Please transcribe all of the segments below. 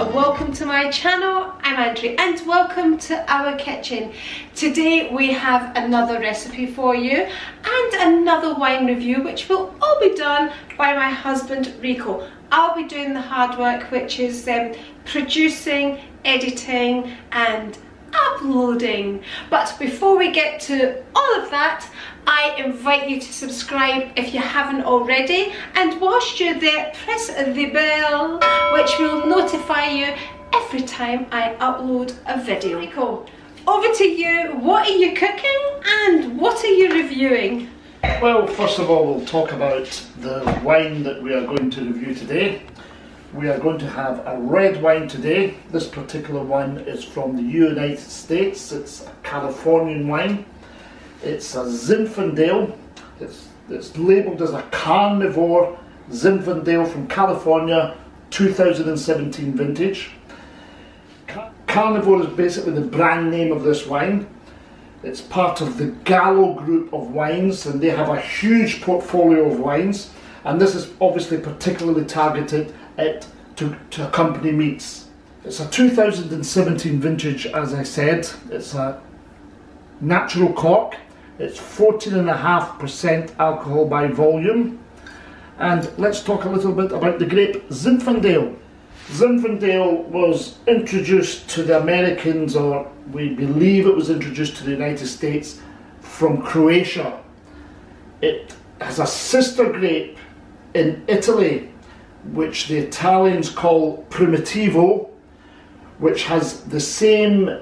and welcome to my channel. I'm Andrea and welcome to our kitchen. Today we have another recipe for you and another wine review, which will all be done by my husband Rico. I'll be doing the hard work, which is producing, editing and uploading. But before we get to all of that, I invite you to subscribe if you haven't already, and whilst you're there, press the bell which will notify you every time I upload a video. Cool. Over to you, what are you cooking and what are you reviewing? Well, first of all, we'll talk about the wine that we are going to review today. We are going to have a red wine today. This particular one is from the United States. It's a Californian wine. It's a Zinfandel. It's labelled as a Carnivor Zinfandel from California, 2017 vintage. Carnivor is basically the brand name of this wine. It's part of the Gallo group of wines, and they have a huge portfolio of wines. And this is obviously particularly targeted to accompany meats. It's a 2017 vintage, as I said. It's a natural cork. It's 14.5% alcohol by volume. And let's talk a little bit about the grape Zinfandel. Zinfandel was introduced to the Americans, or we believe it was introduced to the United States from Croatia. It has a sister grape in Italy, which the Italians call Primitivo, which has the same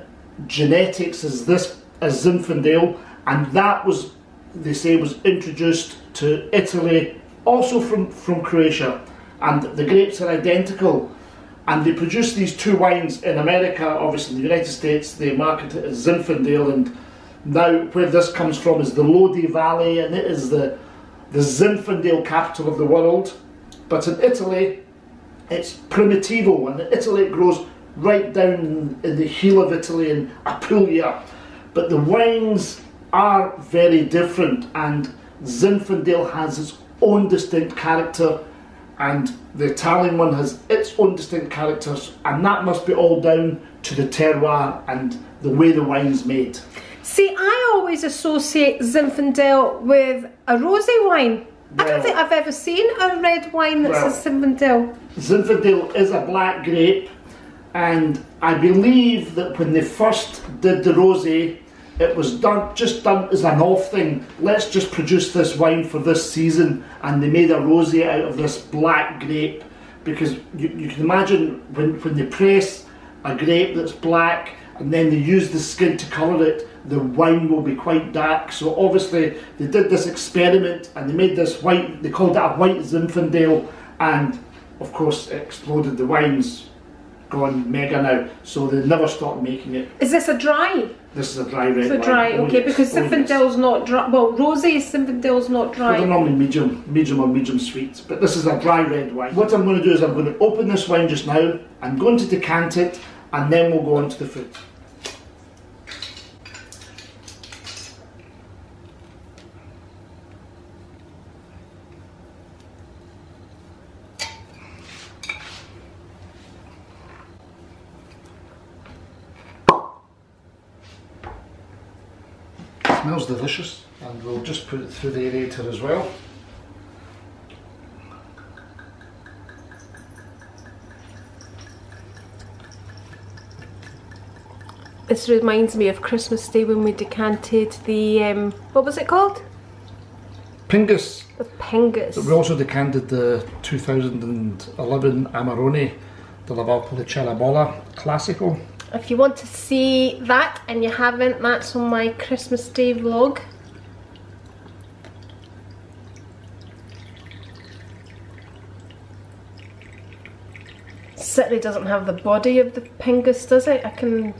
genetics as Zinfandel, and that was, they say, was introduced to Italy, also from Croatia, and the grapes are identical. And they produce these two wines in America, obviously in the United States. They market it as Zinfandel, and now where this comes from is the Lodi Valley, and it is the Zinfandel capital of the world. But in Italy, it's Primitivo, and in Italy it grows right down in the heel of Italy in Apulia. But the wines are very different, and Zinfandel has its own distinct character, and the Italian one has its own distinct characters, and that must be all down to the terroir and the way the wine's made. See, I always associate Zinfandel with a rosé wine. Well, I don't think I've ever seen a red wine that's a Zinfandel. Zinfandel is a black grape, and I believe that when they first did the rosé, it was just done as an off thing. Let's just produce this wine for this season, and they made a rosé out of this black grape, because you can imagine when they press a grape that's black and then they use the skin to colour it, the wine will be quite dark. So obviously they did this experiment and they made this white, they called it a white Zinfandel, and of course it exploded. The wine's gone mega now, so they never stopped making it. Is this a dry? This is a dry red wine. Okay, because Zinfandel's not dry, well, rosé Zinfandel's not dry. Well, they're normally medium or medium sweet, but this is a dry red wine. What I'm going to do is I'm going to open this wine just now, I'm going to decant it, and then we'll go on to the food. Smells delicious, and we'll just put it through the aerator as well. This reminds me of Christmas Day when we decanted the what was it called? Pingus. The Pingus. But we also decanted the 2011 Amarone, the Lavalpolicella Bolla Classico. If you want to see that and you haven't, that's on my Christmas Day vlog. Certainly doesn't have the body of the Pingus, does it? I can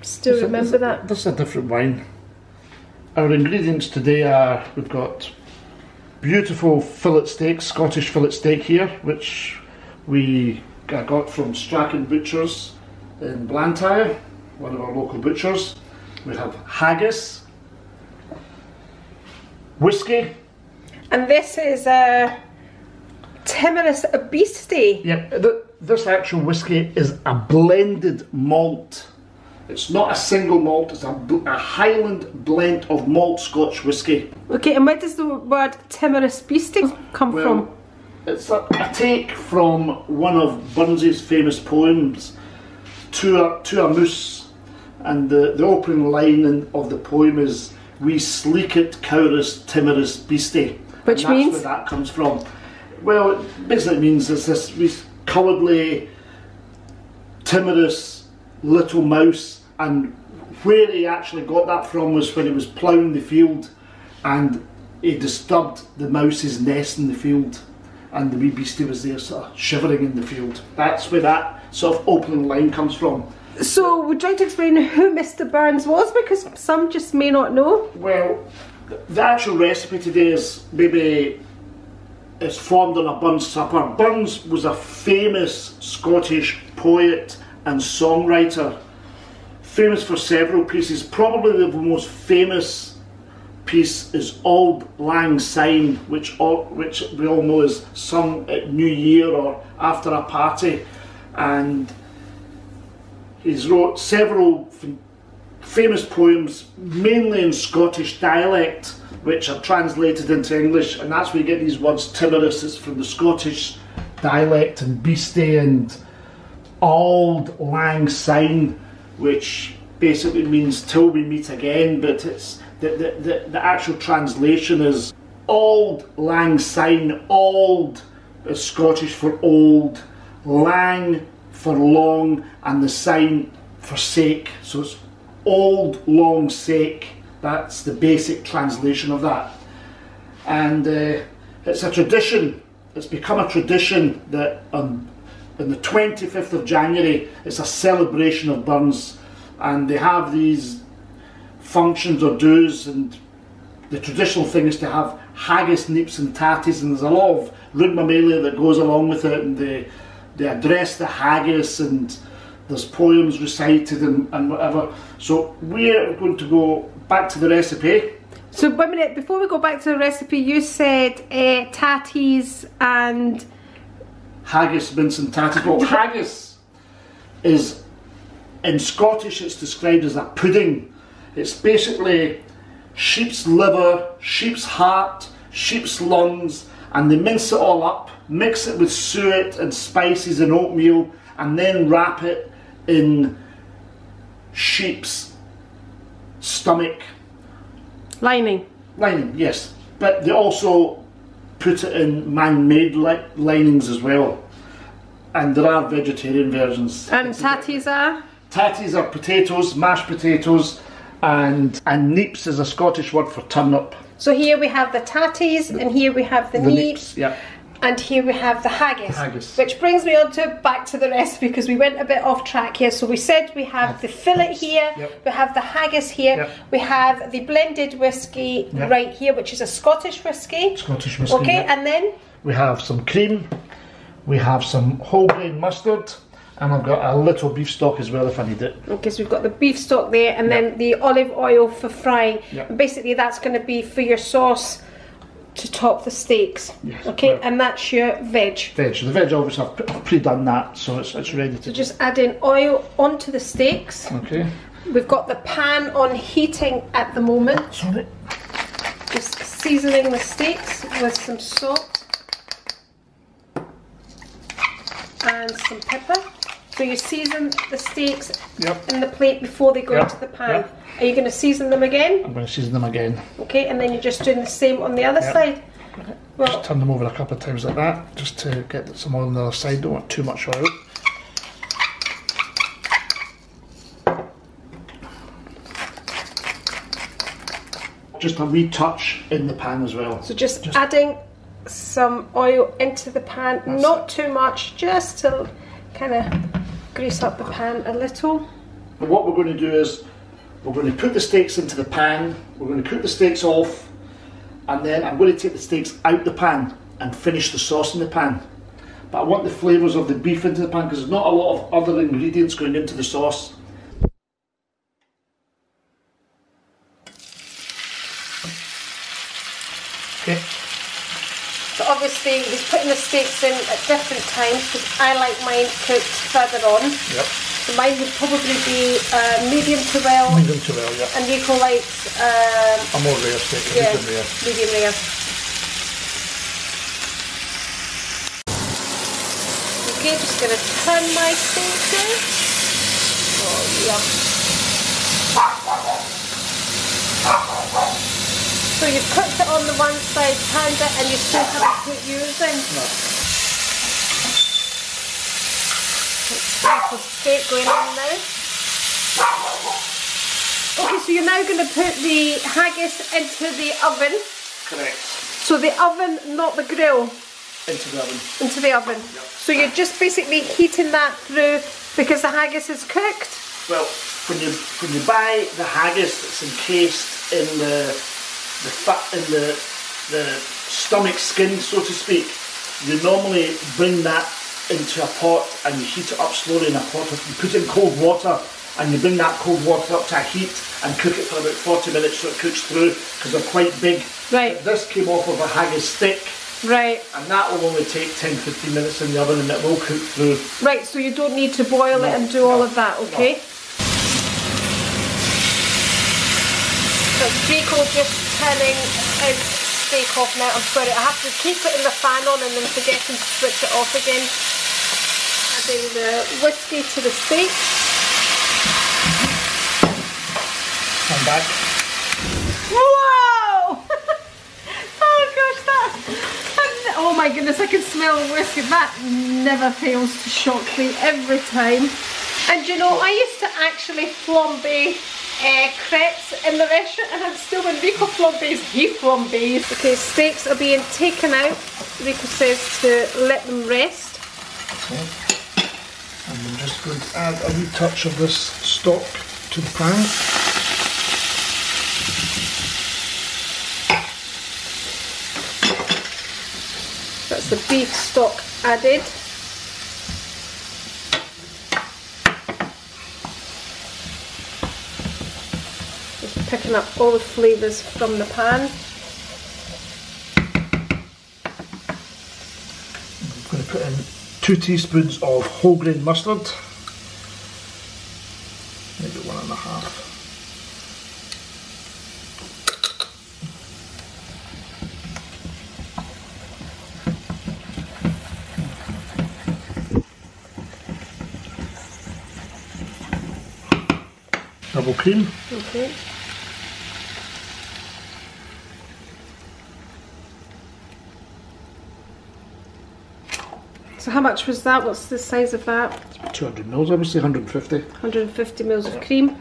still remember that. That's a different wine. Our ingredients today are, we've got beautiful fillet steak, Scottish fillet steak here, which we got from Strachan Butchers in Blantyre, one of our local butchers. We have haggis, whiskey, and this is a Timorous Beastie. Yep, This actual whisky is a blended malt. It's not a single malt, it's a Highland blend of malt Scotch whisky. Okay, and where does the word Timorous Beastie come from? It's a take from one of Burns's famous poems, To a Moose, and the opening line of the poem is, "We sleek it cowrous timorous beastie." Which means? That's where that comes from. Well, it basically means it's this cowardly, timorous little mouse, and where he actually got that from was when he was ploughing the field and he disturbed the mouse's nest in the field, and the wee beastie was there sort of shivering in the field. That's where that sort of opening line comes from. So we're trying to explain who Mr. Burns was, because some just may not know. Well, the actual recipe today is maybe it's formed on a Burns supper. Burns was a famous Scottish poet and songwriter, famous for several pieces. Probably the most famous piece is Auld Lang Syne, which we all know is sung at New Year or after a party, and he's wrote several famous poems, mainly in Scottish dialect, which are translated into English, and that's where you get these words timorous. It's from the Scottish dialect, and beastie, and Auld Lang Syne, which basically means till we meet again, but it's the actual translation is Auld Lang Syne. Auld is Scottish for old, lang for long, and the sign for sake, so it's old long sake. That's the basic translation of that, and it's a tradition. It's become a tradition that on the 25th of January, it's a celebration of Burns, and they have these functions or do's, and the traditional thing is to have haggis, neeps and tatties, and there's a lot of rigmarole that goes along with it, and they address the haggis, and there's poems recited and whatever. So we're going to go back to the recipe. So one minute, before we go back to the recipe, you said tatties and... haggis, mince and tatties. Well, haggis is, in Scottish it's described as a pudding. It's basically sheep's liver, sheep's heart, sheep's lungs, and they mince it all up, mix it with suet and spices and oatmeal, and then wrap it in sheep's stomach. Lining. Lining, yes. But they also put it in man-made linings as well. And there are vegetarian versions. And tatties are? Tatties are potatoes, mashed potatoes, and neeps is a Scottish word for turnip. So here we have the tatties, and here we have the neeps. Yeah. And here we have the haggis, which brings me on to back to the recipe, because we went a bit off track here. So we said we have the fillet here, yep. We have the haggis here, yep. We have the blended whiskey, yep, right here, which is a Scottish whiskey. Scottish whiskey. Okay, yep. And then we have some cream, we have some whole grain mustard, and I've got a little beef stock as well if I need it. Okay, so we've got the beef stock there, and yep, then the olive oil for frying. Yep. And basically that's going to be for your sauce to top the steaks, yes, okay, and that's your veg. Veg. The veg, obviously, I've pre-done that, so it's ready to. So just add in oil onto the steaks. Okay. We've got the pan on heating at the moment. Sorry. Just seasoning the steaks with some salt and some pepper. So you season the steaks, yep, in the plate before they go, yep, into the pan. Yep. Are you going to season them again? I'm going to season them again. Okay, and then you're just doing the same on the other, yep, side. Well, just turn them over a couple of times like that, just to get some oil on the other side. Don't want too much oil. Just a wee touch in the pan as well. So just adding some oil into the pan, not too much, just to kind of grease up the pan a little. And what we're going to do is we're going to put the steaks into the pan, we're going to cook the steaks off, and then I'm going to take the steaks out the pan and finish the sauce in the pan. But I want the flavours of the beef into the pan, because there's not a lot of other ingredients going into the sauce. Okay. So obviously he's putting the steaks in at different times because I like mine cooked further on. Yep. So mine would probably be medium to well. Medium to well, yeah. And Rico likes a more rare steak, yeah, medium rare. Medium rare. Okay, just going to turn my steak in. Oh yeah. So you've cooked it on the one side, turned it, and you still haven't put yours in? No. That's beautiful steak going on now. Okay, so you're now going to put the haggis into the oven? Correct. So the oven, not the grill? Into the oven. Into the oven. Yep. So you're just basically heating that through because the haggis is cooked? Well, when you buy the haggis that's encased in the fat in the stomach skin, so to speak, you normally bring that into a pot and you heat it up slowly in a pot. You put it in cold water and you bring that cold water up to a heat and cook it for about 40 minutes so it cooks through because they're quite big. Right. But this came off of a haggis stick. Right. And that will only take 10-15 minutes in the oven and it will cook through. Right, so you don't need to boil it and do all of that, okay? No. So Rico just turning his steak off now. I'm sorry, I have to keep it in the fan on and then forgetting to switch it off again. Adding the whiskey to the steak. Come back. Whoa! Oh gosh, that's... Oh my goodness, I can smell the whiskey. That never fails to shock me every time. And you know, I used to actually flambe crepes in the restaurant, and I'm still, when Rico flambes, he flambes. Okay, steaks are being taken out. Rico says to let them rest. Okay. And I'm just going to add a wee touch of this stock to the pan. That's the beef stock added. Just picking up all the flavours from the pan. I'm going to put in 2 teaspoons of whole grain mustard. Maybe 1 1/2. Double cream. Okay. So how much was that? What's the size of that? 200 mils, obviously 150. 150 mils of cream.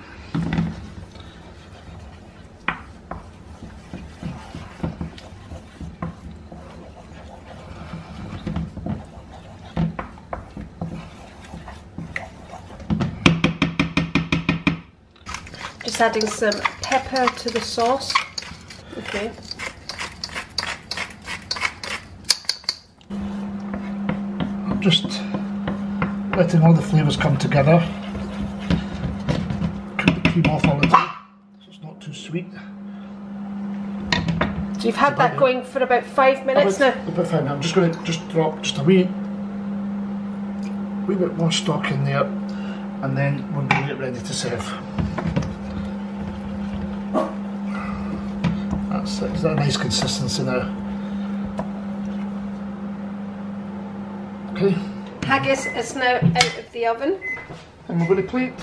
Adding some pepper to the sauce. Okay. I'm just letting all the flavours come together. Cook the cream off a little so it's not too sweet. So you've had that going for about 5 minutes now? About 5 minutes. I'm just going to just drop just a wee bit more stock in there and then we'll get it ready to serve. That's it. Is that a nice consistency now? Okay. Haggis is now out of the oven. And we're going to plate.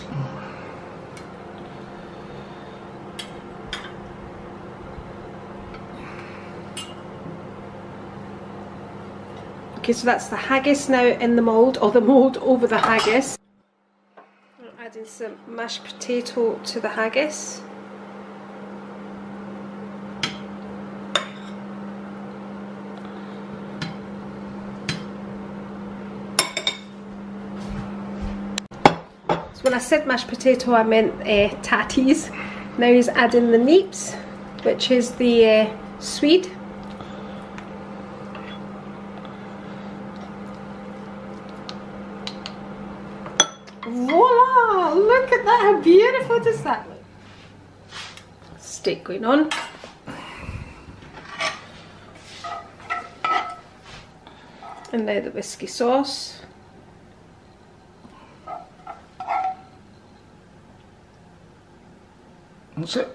Okay, so that's the haggis now in the mould, or the mould over the haggis. I'm adding some mashed potato to the haggis. When I said mashed potato, I meant tatties. Now he's adding the neeps, which is the Swede. Voila! Look at that, how beautiful does that look? Steak going on. and now the whiskey sauce. That's it.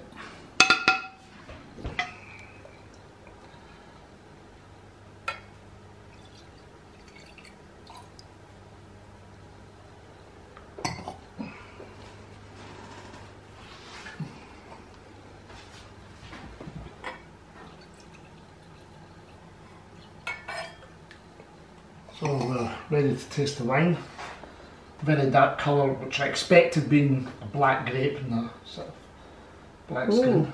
So we're ready to taste the wine. Very dark colour, which I expected being a black grape and a sort of black skin.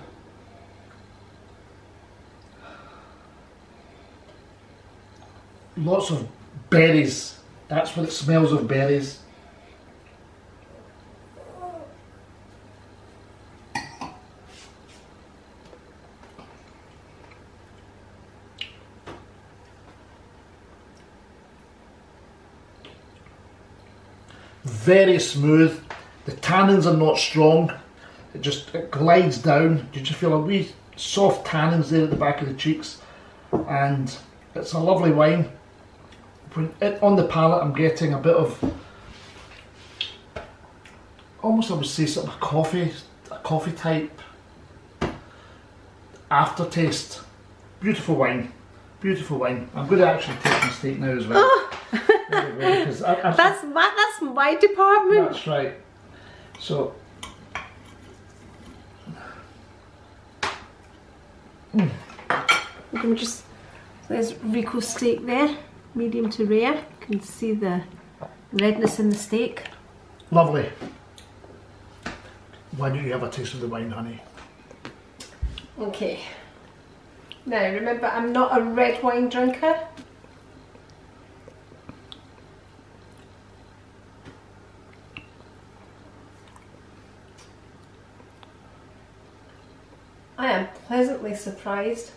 Lots of berries. That's what it smells of, berries. Very smooth, the tannins are not strong, it glides down. You just feel a wee soft tannins there at the back of the cheeks, and it's a lovely wine. On the palate I'm getting a bit of, almost I would say sort of a coffee type aftertaste. Beautiful wine, beautiful wine. I'm going to actually take my steak now as well. That's my department. That's right. So, we can just, there's RICO steak there, medium to rare. You can see the redness in the steak. Lovely. Why don't you have a taste of the wine, honey? Okay. Now remember, I'm not a red wine drinker. I am pleasantly surprised.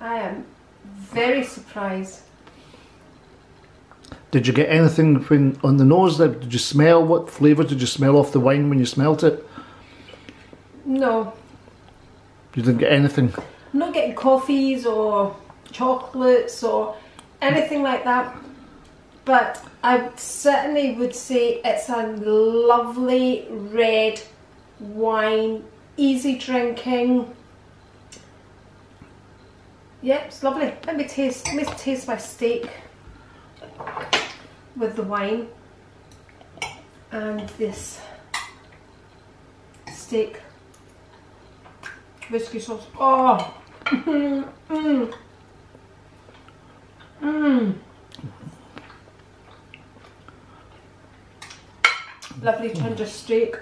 I am very surprised. Did you get anything when, on the nose? Did you smell? What flavour did you smell off the wine when you smelt it? No. You didn't get anything? I'm not getting coffees or chocolates or anything like that. But I certainly would say it's a lovely red wine. Easy drinking. Yeah, it's lovely. Let me taste my steak with the wine and this steak whiskey sauce. Oh, Lovely tender steak.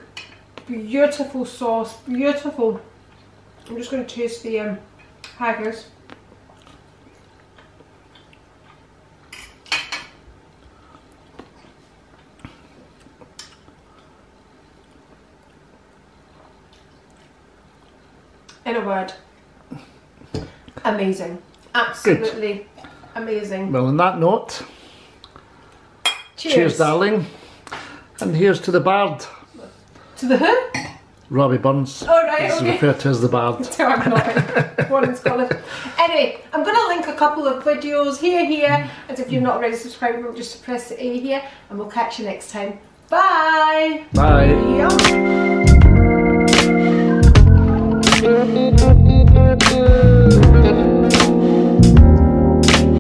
Beautiful sauce, beautiful. I'm just going to taste the haggis. In a word, amazing. Absolutely good. Amazing. Well, on that note, cheers. Cheers, darling. And here's to the bard. To the who? Robbie Burns. Oh, right, okay. He's referred to as the bard. Born in Scotland. Anyway, I'm going to link a couple of videos here, and if you're not already subscribed, remember just to press the A here, and we'll catch you next time. Bye! Bye! Yum.